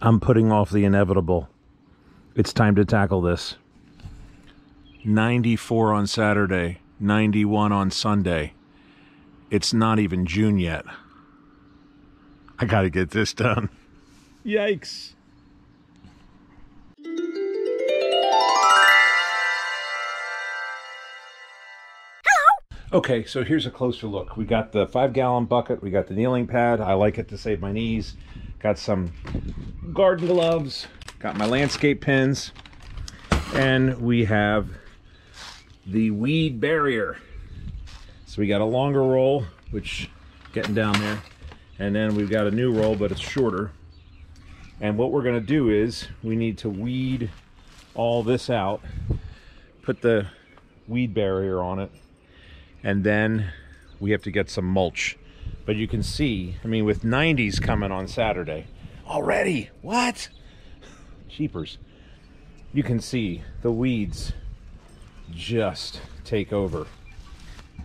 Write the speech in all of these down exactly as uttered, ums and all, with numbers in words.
I'm putting off the inevitable. It's time to tackle this. ninety-four on Saturday, ninety-one on Sunday. It's not even June yet. I gotta get this done. Yikes. Okay, so here's a closer look. We got the five-gallon bucket. We got the kneeling pad. I like it to save my knees. Got some garden gloves. Got my landscape pins. And we have the weed barrier. So we got a longer roll, which getting down there. And then we've got a new roll, but it's shorter. And what we're going to do is we need to weed all this out. Put the weed barrier on it. And then we have to get some mulch. But you can see, I mean, with nineties coming on Saturday already, what? Jeepers. You can see the weeds just take over.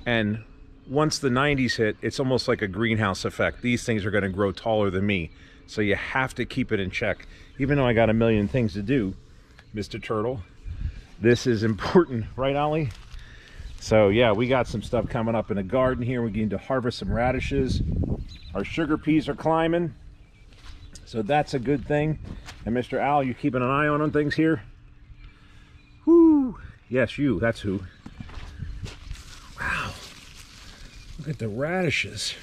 And once the nineties hit, it's almost like a greenhouse effect. These things are going to grow taller than me. So you have to keep it in check. Even though I got a million things to do, Mister Turtle, this is important, right, Ollie? So yeah, we got some stuff coming up in the garden here. We need to harvest some radishes. Our sugar peas are climbing. So that's a good thing. And Mister Al, you keeping an eye on on things here? Whoo! Yes, you, that's who. Wow. Look at the radishes.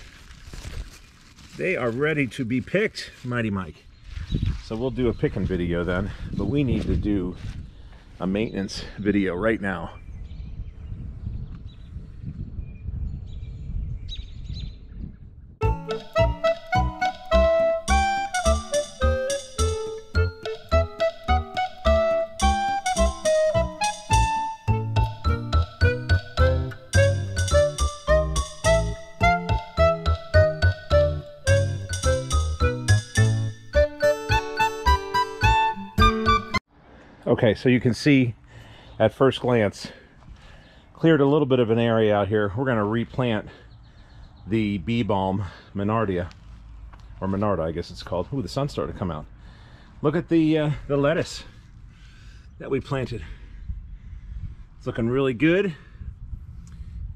They are ready to be picked, Mighty Mike. So we'll do a picking video then, but we need to do a maintenance video right now. Okay, so you can see at first glance, cleared a little bit of an area out here. We're going to replant the bee balm Monarda, or Monarda, I guess it's called. Ooh, the sun started to come out. Look at the, uh, the lettuce that we planted. It's looking really good.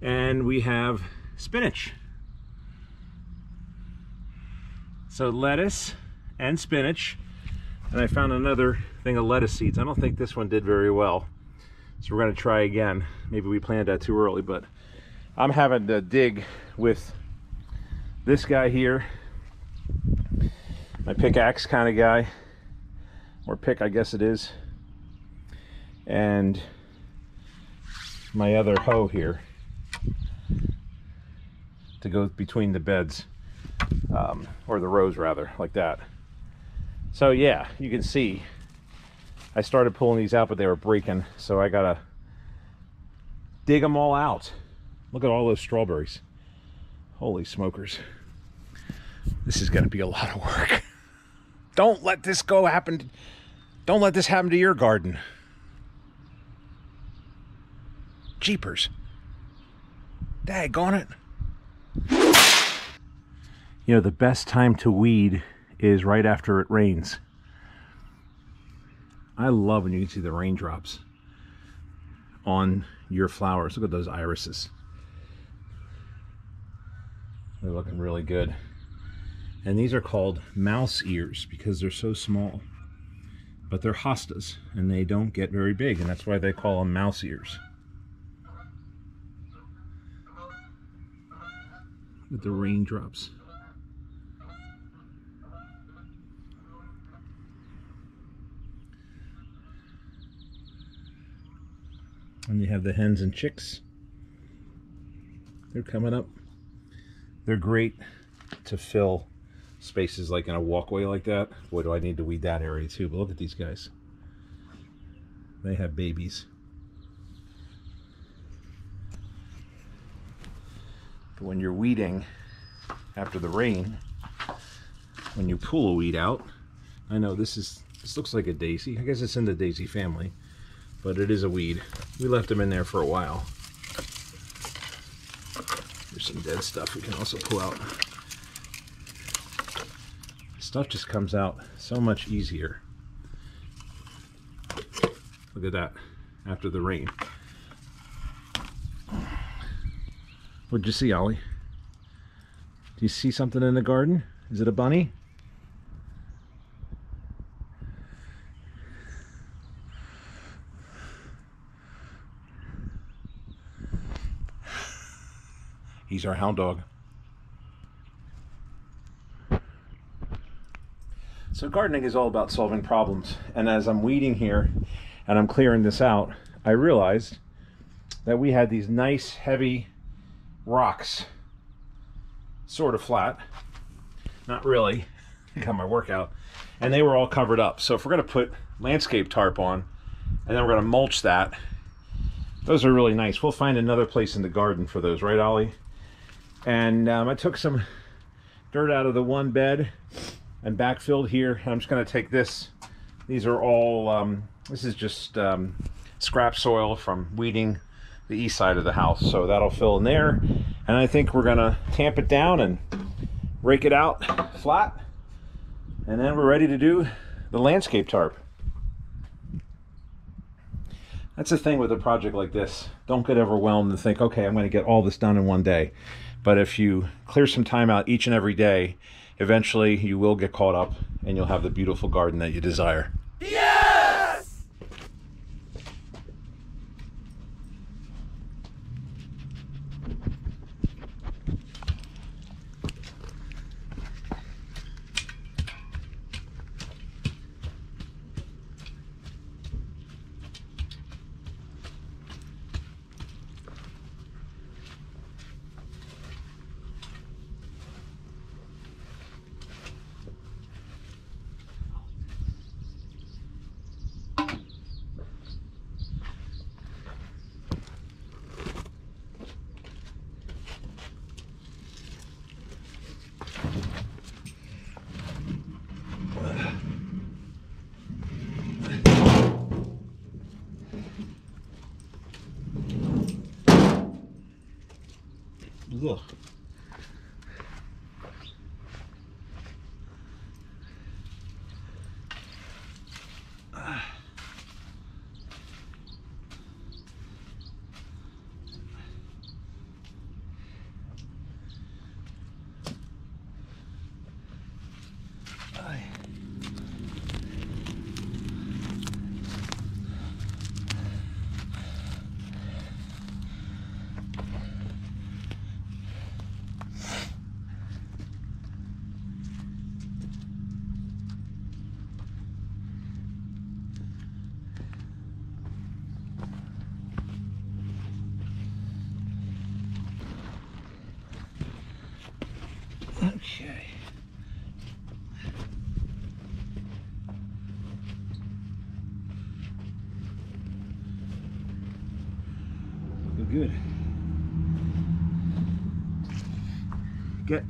And we have spinach. So lettuce and spinach. And I found another thing of lettuce seeds. I don't think this one did very well. So we're gonna try again. Maybe we planned that too early, but I'm having to dig with this guy here. My pickaxe kind of guy, or pick, I guess it is. And my other hoe here to go between the beds, um, or the rows rather, like that. So yeah, you can see, I started pulling these out, but they were breaking, so I gotta dig them all out. Look at all those strawberries. Holy smokers. This is gonna be a lot of work. Don't let this go happen. Don't let this happen to your garden. Jeepers. Daggone it. You know, the best time to weed is right after it rains. I love when you can see the raindrops on your flowers. Look at those irises. They're looking really good. And these are called mouse ears because they're so small. But they're hostas and they don't get very big, and that's why they call them mouse ears. Look at the raindrops. And you have the hens and chicks. They're coming up. They're great to fill spaces like in a walkway like that. Boy, do I need to weed that area too. But look at these guys. They have babies. But when you're weeding after the rain, when you pull a weed out, I know this is, this looks like a daisy. I guess it's in the daisy family. But it is a weed. We left them in there for a while. There's some dead stuff we can also pull out. It's stuff just comes out so much easier. Look at that, after the rain. What'd you see, Ollie? Do you see something in the garden? Is it a bunny? He's our hound dog. So gardening is all about solving problems, and as I'm weeding here and I'm clearing this out, I realized that we had these nice heavy rocks, sort of flat, not really, I got my workout, and they were all covered up. So if we're going to put landscape tarp on and then we're going to mulch that, those are really nice. We'll find another place in the garden for those, right, Ollie? And um, I took some dirt out of the one bed and backfilled here. I'm just going to take this. These are all, um, this is just um, scrap soil from weeding the east side of the house. So that'll fill in there. And I think we're going to tamp it down and rake it out flat. And then we're ready to do the landscape tarp. That's the thing with a project like this. Don't get overwhelmed and think, okay, I'm going to get all this done in one day. But if you clear some time out each and every day, eventually you will get caught up and you'll have the beautiful garden that you desire. Yes! Ugh. Okay. Good. Get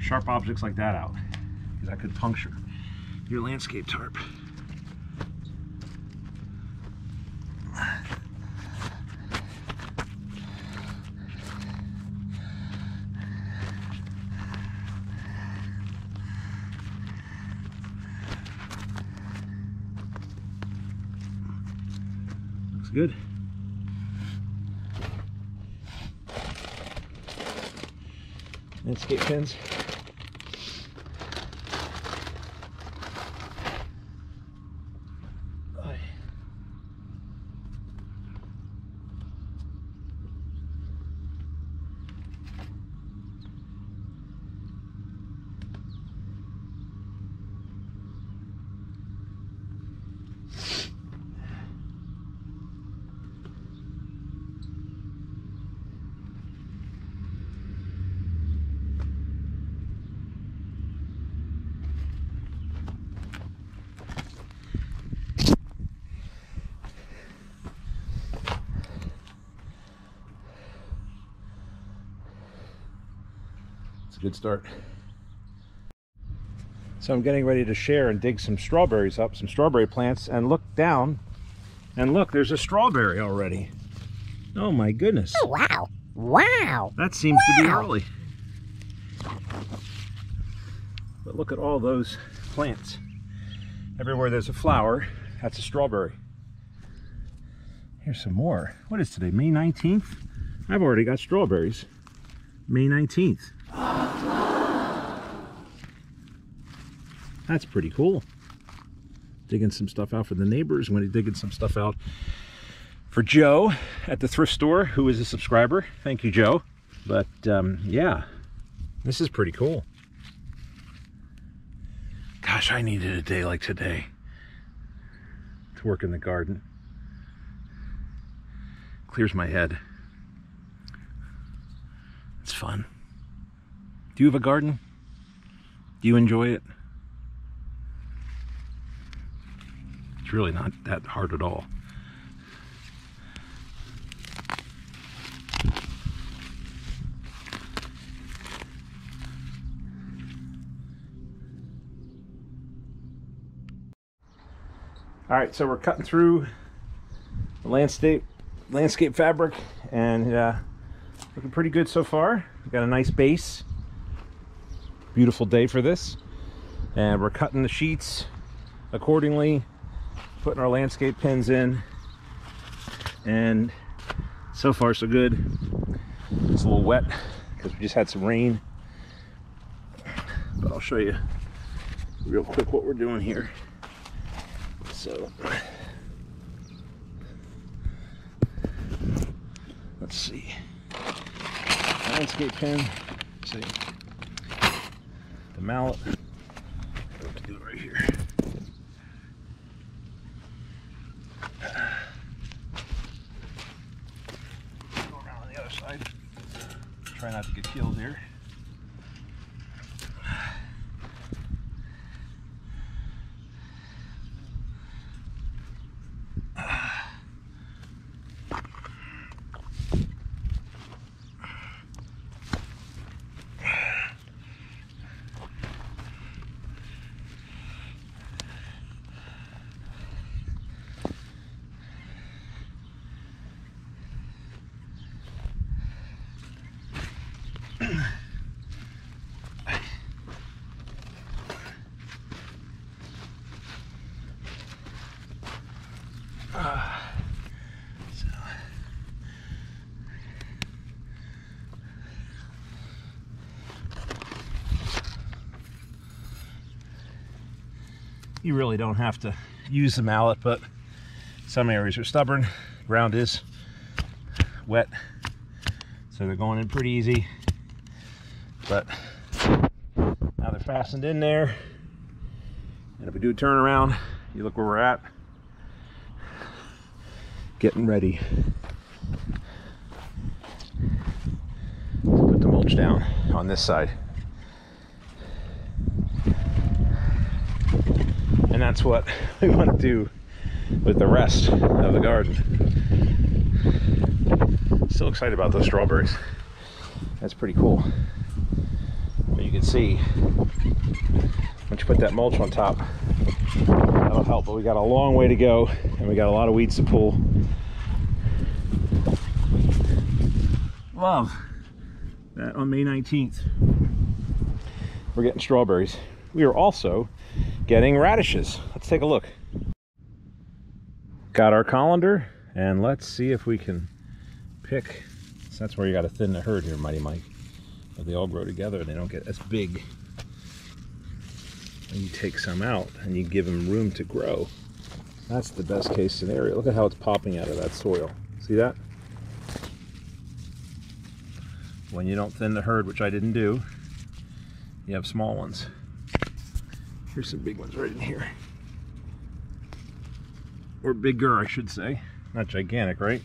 sharp objects like that out, because I could puncture your landscape tarp. Good. Landscape pins. Good start. So I'm getting ready to share and dig some strawberries up, some strawberry plants, and look down and look, there's a strawberry already. Oh my goodness. Oh, wow. Wow. That seems wow. to be early. But look at all those plants. Everywhere there's a flower, that's a strawberry. Here's some more. What is today, May nineteenth? I've already got strawberries. May nineteenth. That's pretty cool. Digging some stuff out for the neighbors. When he's digging some stuff out for Joe at the thrift store, who is a subscriber. Thank you, Joe. But um, yeah, this is pretty cool. Gosh, I needed a day like today to work in the garden. Clears my head. It's fun. Do you have a garden? Do you enjoy it? It's really not that hard at all. All right, so we're cutting through the landscape, landscape fabric, and uh, looking pretty good so far. We've got a nice base. Beautiful day for this. And we're cutting the sheets accordingly, putting our landscape pins in, and so far so good. It's a little wet because we just had some rain. But I'll show you real quick what we're doing here. So let's see, landscape pin, see the mallet. I'll have to do it right here. Go around on the other side. Try not to get killed here. You really don't have to use the mallet, but some areas are stubborn. Ground is wet, so they're going in pretty easy. But now they're fastened in there, and if we do a turn around, you look where we're at, getting ready to put the mulch down on this side. And that's what we want to do with the rest of the garden. Still excited about those strawberries. That's pretty cool. But you can see, once you put that mulch on top, that'll help. But we got a long way to go, and we got a lot of weeds to pull. Love that on May nineteenth. We're getting strawberries. We are also getting radishes. Let's take a look. Got our colander, and let's see if we can pick. So that's where you got to thin the herd here, Mighty Mike. But they all grow together and they don't get as big. And you take some out and you give them room to grow. That's the best case scenario. Look at how it's popping out of that soil. See that? When you don't thin the herd, which I didn't do, you have small ones. Here's some big ones right in here. Or bigger, I should say. Not gigantic, right?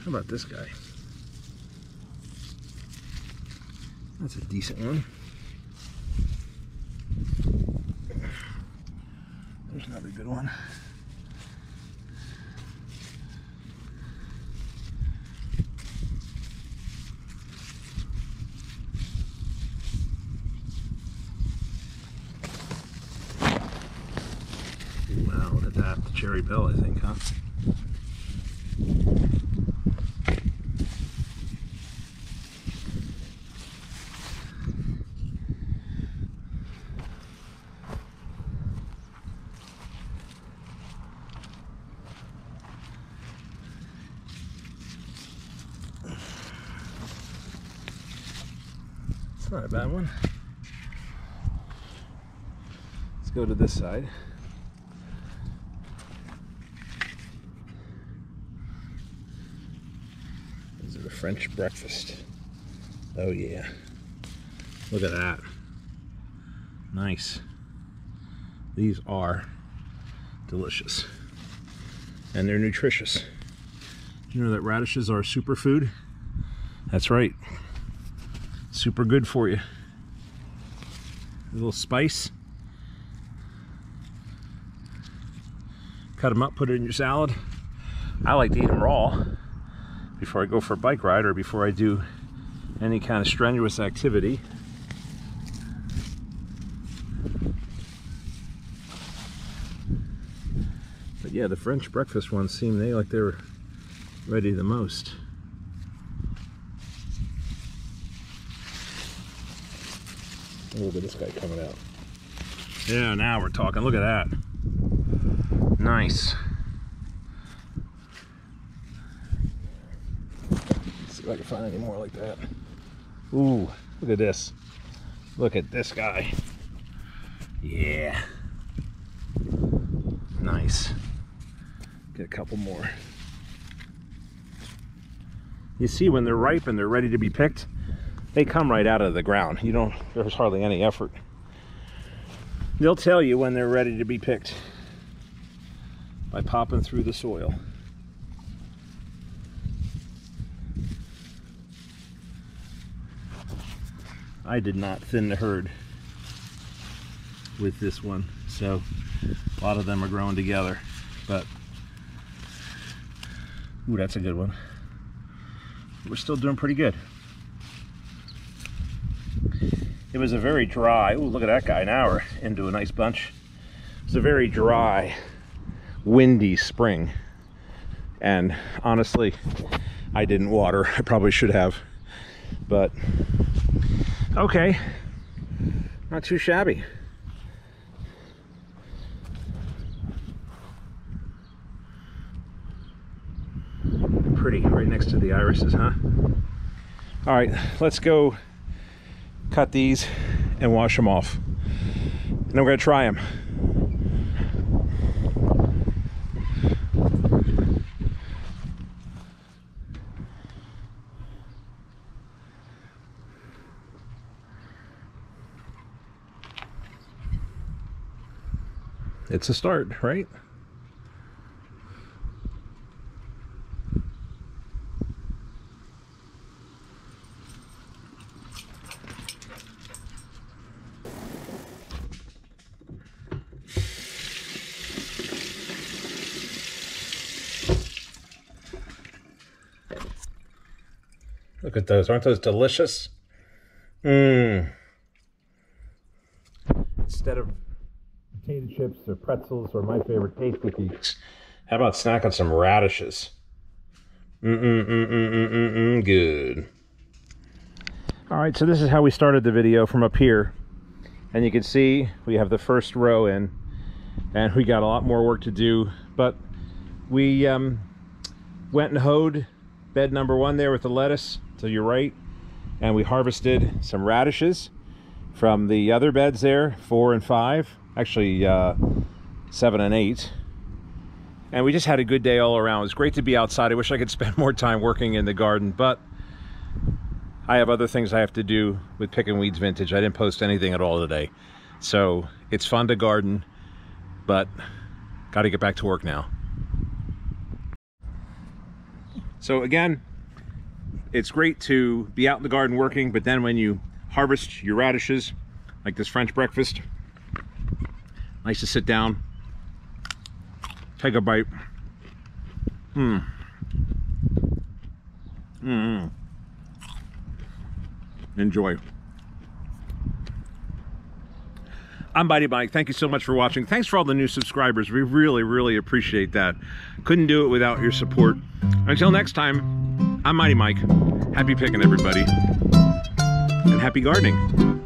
How about this guy? That's a decent one. There's another good one. that, the Cherry Bell, I think, huh? It's not a bad one. Let's go to this side. Is it a French breakfast? Oh yeah. Look at that. Nice. These are delicious. And they're nutritious. You know that radishes are superfood? That's right. Super good for you. A little spice. Cut them up, put it in your salad. I like to eat them raw before I go for a bike ride or before I do any kind of strenuous activity. But yeah, the French breakfast ones seem they like they're ready the most. Look at this guy coming out. Yeah, now we're talking. Look at that. Nice. Let's see if I can find any more like that. Ooh, look at this. Look at this guy. Yeah. Nice. Get a couple more. You see, when they're ripe and they're ready to be picked, they come right out of the ground. You don't, there's hardly any effort. They'll tell you when they're ready to be picked by popping through the soil. I did not thin the herd with this one, so a lot of them are growing together, but, ooh, that's a good one. We're still doing pretty good. It was a very dry, oh look at that guy, now we're into a nice bunch. It was a very dry, windy spring. And honestly, I didn't water. I probably should have. But, okay. Not too shabby. Pretty, right next to the irises, huh? All right, let's go cut these and wash them off, and I'm gonna try them. It's a start, right? Look at those. Aren't those delicious? Mmm. Instead of potato chips or pretzels or my favorite taste cookies, how about snacking some radishes? Mm-mm-mm-mm-mm-mm-mm. Good. All right, so this is how we started the video from up here. And you can see we have the first row in, and we got a lot more work to do. But we um, went and hoed bed number one there with the lettuce to your right, and we harvested some radishes from the other beds there, four and five, actually uh, seven and eight. And we just had a good day all around. It was great to be outside. I wish I could spend more time working in the garden, but I have other things I have to do with Pickin' Weeds Vintage. I didn't post anything at all today. So it's fun to garden, but got to get back to work now. So again, it's great to be out in the garden working, but then when you harvest your radishes, like this French breakfast, nice to sit down, take a bite. Mmm. Mmm. Enjoy. I'm Mighty Mike. Thank you so much for watching. Thanks for all the new subscribers. We really, really appreciate that. Couldn't do it without your support. Until next time, I'm Mighty Mike. Happy picking, everybody. And happy gardening.